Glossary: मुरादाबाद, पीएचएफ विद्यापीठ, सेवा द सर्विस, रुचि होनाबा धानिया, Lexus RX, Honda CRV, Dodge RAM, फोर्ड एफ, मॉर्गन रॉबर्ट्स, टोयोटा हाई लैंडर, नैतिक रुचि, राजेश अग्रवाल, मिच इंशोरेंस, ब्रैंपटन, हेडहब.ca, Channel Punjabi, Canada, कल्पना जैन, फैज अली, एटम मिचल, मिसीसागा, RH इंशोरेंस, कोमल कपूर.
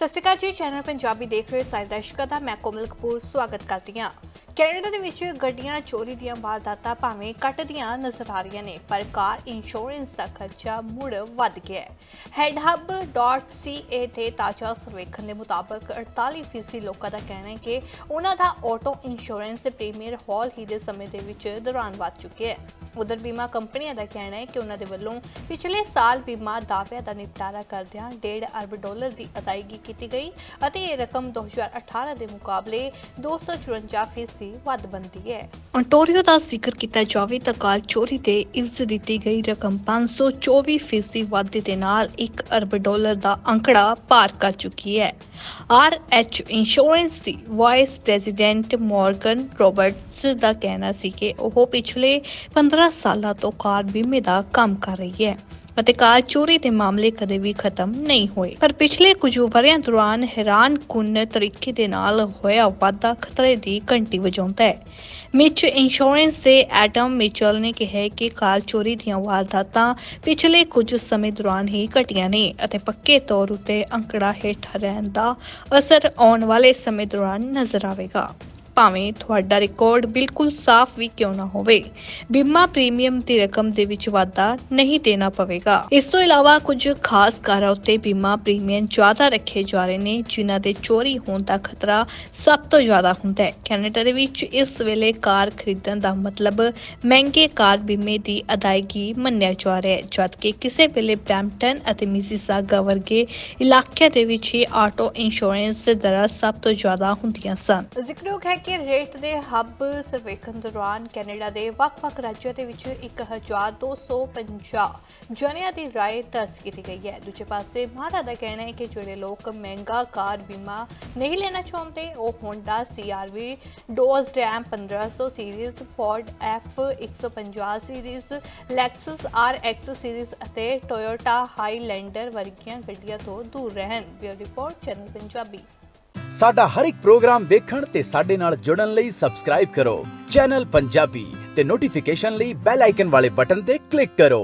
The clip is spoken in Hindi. सत श्री अकाल जी, चैनल पंजाबी देख रहे सारे दर्शकों का मैं कोमल कपूर स्वागत करती हाँ। कनाडा के गड्डियां चोरी दी वारदातां भावें घटदियां नजर आ रही ने, पर कार इंशोरेंस का खर्चा मुड़ वध गया है। हेडहब.ca ते ताज़ा सर्वेखण के मुताबिक 48% लोगों का कहना है कि उन्हों का ऑटो इंशोरेंस प्रीमियर हॉल ही दे समय के दौरान वध चुके है। उधर बीमा कंपनियों का कहना है कि उन्होंने वालों पिछले साल बीमा दाव्या का निपटारा करदियां $1.5 अरब की अदायगी की गई और यह रकम 2018 के मुकाबले 254% ਵੱਧ ਬੰਦੀ ਹੈ। ओंटारियो का जिक्र किया जाए तो कार चोरी से इवज दी गई रकम 524% वाधे के नाल $1 अरब का आंकड़ा पार कर चुकी है। RH इंशोरेंस की वाइस प्रेजिडेंट मॉर्गन रॉबर्ट्स का कहना सी कि वह पिछले 15 साल तो कार बीमे का काम कर रही है। कार चोरी के मामले कदे भी खत्म नहीं हुए, पर पिछले कुछ वरियां दौरान हैरानकुन तरीके दे नाल होया वादा खतरे की घंटी वजाता है। मिच इंशोरेंस के एटम मिचल ने कहा है कि कार चोरी दी वारदातां पिछले कुछ समय दौरान ही घटिया ने अते पक्के तौर उत्ते अंकड़ा हेठा रहन दा असर आने वाले समय दौरान नजर आवेगा। ਭਾਵੇਂ ਤੁਹਾਡਾ ਰਿਕਾਰਡ ਬਿਲਕੁਲ ਸਾਫ਼ ਵੀ ਕਿਉਂ ਨਾ ਹੋਵੇ, ਬੀਮਾ ਪ੍ਰੀਮੀਅਮ ਦੀ ਰਕਮ ਦੇ ਵਿੱਚ ਵਾਧਾ ਨਹੀਂ ਦੇਣਾ ਪਵੇਗਾ। ਇਸ ਤੋਂ ਇਲਾਵਾ ਕੁਝ ਖਾਸ ਕਾਰਾਂ ਉੱਤੇ ਬੀਮਾ ਪ੍ਰੀਮੀਅਮ ਜ਼ਿਆਦਾ ਰੱਖੇ ਜਾ ਰਹੇ ਨੇ, ਜਿਨ੍ਹਾਂ ਦੇ ਚੋਰੀ ਹੋਣ ਦਾ ਖਤਰਾ ਸਭ ਤੋਂ ਜ਼ਿਆਦਾ ਹੁੰਦਾ ਹੈ। ਕੈਨੇਡਾ ਦੇ ਵਿੱਚ ਇਸ ਵੇਲੇ ਕਾਰ ਖਰੀਦਣ ਦਾ ਮਤਲਬ ਮਹਿੰਗੇ ਕਾਰ ਬੀਮੇ ਦੀ ਅਦਾਇਗੀ ਮੰਨਿਆ ਜਾ ਰਿਹਾ ਹੈ, ਜਦਕਿ ਕਿਸੇ ਵੇਲੇ ਬ੍ਰੈਂਪਟਨ ਅਤੇ ਮਿਸੀਸਾਗਾ ਵਰਗੇ ਇਲਾਕਿਆਂ ਦੇ ਵਿੱਚ ਹੀ ਆਟੋ ਇੰਸ਼ੋਰੈਂਸ ਦਰਾਂ ਸਭ ਤੋਂ ਜ਼ਿਆਦਾ ਹੁੰਦੀਆਂ ਸਨ। ਜ਼ਿਕਰਯੋਗ ਹੈ ਕਿ ਰੇਟ ਦੇ ਹੱਬ ਸਰਵੇਖਣ ਦੌਰਾਨ ਕੈਨੇਡਾ ਦੇ ਵੱਖ-ਵੱਖ ਰਾਜਾਂ ਦੇ ਵਿੱਚ 1250 ਜਣਿਆਂ ਦੀ ਰਾਏ ਦਰਜ ਕੀਤੀ ਗਈ ਹੈ। ਦੂਜੇ ਪਾਸੇ ਮਹਾਰਾ ਦਾ ਕਹਿਣਾ ਹੈ ਕਿ ਜਿਹੜੇ ਲੋਕ ਮਹਿੰਗਾ ਕਾਰ ਬੀਮਾ ਨਹੀਂ ਲੈਣਾ ਚਾਹੁੰਦੇ ਉਹ Honda CRV, Dodge RAM 1500 series, फोर्ड एफ 150 series, Lexus RX series ਅਤੇ ਟੋਯੋਟਾ ਹਾਈ ਲੈਂਡਰ ਵਰਗੀਆਂ ਗੱਡੀਆਂ ਤੋਂ ਦੂਰ ਰਹਿਣ। Bureau report, channel Punjabi. साडा हर एक प्रोग्राम देखण ते साडे नाल जुड़न लई सब्सक्राइब करो चैनल पंजाबी ते नोटिफिकेशन लई बेल आइकन वाले बटन ते क्लिक करो।